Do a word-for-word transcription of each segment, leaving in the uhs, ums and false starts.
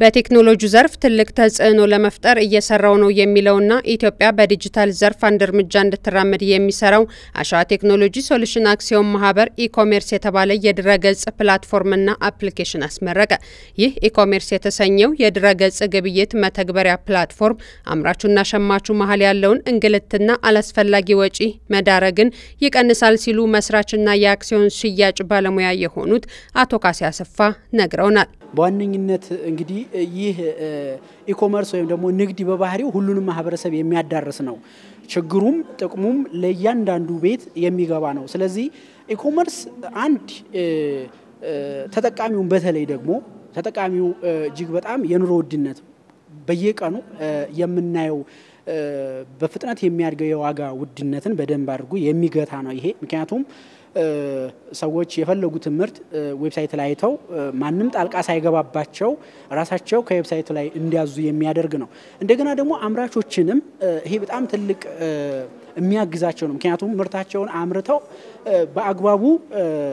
በቴክኖሎጂ ዘርፍ ትልቅ ተጽዕኖ ለመፍጠር እየሰራው ነው የሚለውና ኢትዮጵያ በዲጂታል ዘርፍ አንደርምጃ እንድትራመድ የሚሰራው አሻ ቴክኖሎጂ ሶሉሽን አክሲዮን ማህበር ኢ-ኮሜርስ የተባለ የድረገጽ ፕላትፎርምና አፕሊኬሽን አስመረቀ። ይህ ኢ-ኮሜርስ የተሰኘው የድረገጽ ግብይት መተግበሪያ ፕላትፎርም አምራቹና ሸማቹ መሃል ያለውን እንግልትና አላስፈላጊ ወጪ መዳረግን ይቀንሳል ሲሉ መስራችና የአክሲዮን ሽያጭ ባለሙያ የሆኑት አቶ ካሴ አሰፋ ነግረውናል። በዋነኝነት እንግዲህ ይህ ኢኮመርስ ወይም ደግሞ ንግድ በባህሪው ሁሉንም ማህበረሰብ የሚያዳርስ ነው። ችግሩም ጥቅሙም ለእያንዳንዱ ቤት የሚገባ ነው። ስለዚህ ኢኮመርስ አንድ ተጠቃሚው በተለይ ደግሞ ተጠቃሚው እጅግ በጣም የኑሮ ውድነት በየቀኑ የምናየው በፍጥነት የሚያድገው የዋጋ ውድነትን በደንብ አድርጉ የሚገታ ነው ይሄ። ምክንያቱም ሰዎች የፈለጉት ምርት ዌብሳይት ላይ አይተው ማንም ጣልቃ ሳይገባባቸው ራሳቸው ከዌብሳይት ላይ እንዲያዙ የሚያደርግ ነው። እንደገና ደግሞ አምራቾችንም ይሄ በጣም ትልቅ የሚያግዛቸው ነው። ምክንያቱም ምርታቸውን አምርተው በአግባቡ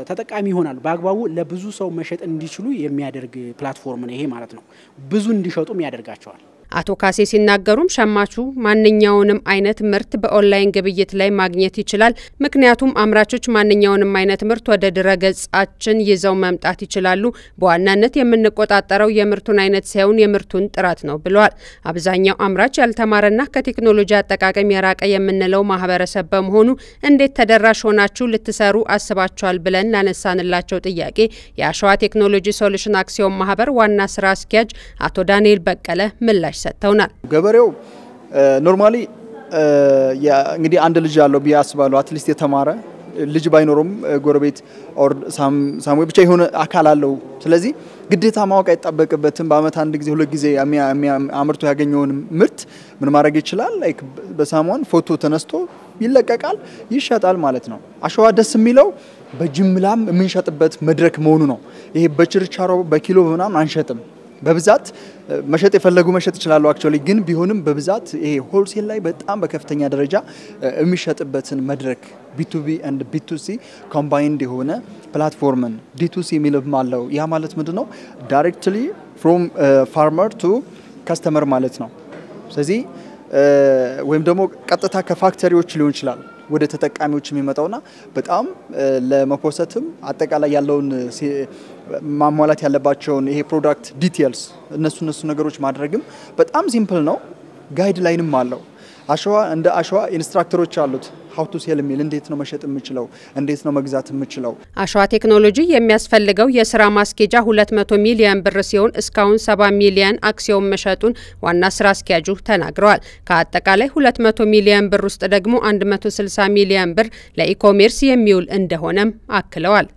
ተጠቃሚ ይሆናሉ። በአግባቡ ለብዙ ሰው መሸጥ እንዲችሉ የሚያደርግ ፕላትፎርም ነው ይሄ ማለት ነው። ብዙ እንዲሸጡም ያደርጋቸዋል። አቶ ካሴ ሲናገሩም ሸማቹ ማንኛውንም አይነት ምርት በኦንላይን ግብይት ላይ ማግኘት ይችላል። ምክንያቱም አምራቾች ማንኛውንም አይነት ምርት ወደ ድረገጻችን ይዘው መምጣት ይችላሉ። በዋናነት የምንቆጣጠረው የምርቱን አይነት ሳይሆን የምርቱን ጥራት ነው ብለዋል። አብዛኛው አምራች ያልተማረና ከቴክኖሎጂ አጠቃቀም የራቀ የምንለው ማህበረሰብ በመሆኑ እንዴት ተደራሽ ሆናችሁ ልትሰሩ አስባችኋል ብለን ላነሳንላቸው ጥያቄ የአሸዋ ቴክኖሎጂ ሶሉሽን አክሲዮን ማህበር ዋና ስራ አስኪያጅ አቶ ዳንኤል በቀለ ምላሽ ሰጥተውናል። ገበሬው ኖርማሊ እንግዲህ አንድ ልጅ ያለው ቢያስባለው አትሊስት የተማረ ልጅ ባይኖርም ጎረቤት ኦር ሳም ሳምዌ ብቻ ይሆነ አካል አለው። ስለዚህ ግዴታ ማወቅ አይጣበቅበትም። በአመት አንድ ጊዜ ሁለት ጊዜ አምርቶ ያገኘውን ምርት ምን ማድረግ ይችላል? ላይክ በሳሞን ፎቶ ተነስቶ ይለቀቃል፣ ይሸጣል ማለት ነው። አሸዋ ደስ የሚለው በጅምላም የምንሸጥበት መድረክ መሆኑ ነው። ይሄ በችርቻሮ በኪሎ ምናምን አንሸጥም። በብዛት መሸጥ የፈለጉ መሸጥ ይችላሉ። አክቹሊ ግን ቢሆንም በብዛት ይሄ ሆልሴል ላይ በጣም በከፍተኛ ደረጃ የሚሸጥበትን መድረክ ቢ ቱ ቢ and ቢ ቱ ሲ combined የሆነ ፕላትፎርምን ዲ ቱ ሲ የሚልም አለው። ያ ማለት ምንድነው? ዳይሬክትሊ from farmer to customer ማለት ነው። ስለዚህ ወይም ደግሞ ቀጥታ ከፋክተሪዎች ሊሆን ይችላል ወደ ተጠቃሚዎች የሚመጣውና በጣም ለመፖሰትም አጠቃላይ ያለውን ማሟላት ያለባቸውን ይሄ ፕሮዳክት ዲቴልስ እነሱ እነሱ ነገሮች ማድረግም በጣም ሲምፕል ነው። ጋይድላይንም አለው። አሸዋ እንደ አሸዋ ኢንስትራክተሮች አሉት። how to sell የሚል እንዴት ነው መሸጥ የምችለው፣ እንዴት ነው መግዛት የምችለው። አሸዋ ቴክኖሎጂ የሚያስፈልገው የሥራ ማስኬጃ ሁለት መቶ ሚሊዮን ብር ሲሆን እስካሁን ሰባ ሚሊዮን አክሲዮን መሸጡን ዋና ስራ አስኪያጁ ተናግረዋል። ከአጠቃላይ ሁለት መቶ ሚሊዮን ብር ውስጥ ደግሞ መቶ ስልሳ ሚሊዮን ብር ለኢ-ኮሜርስ የሚውል እንደሆነም አክለዋል።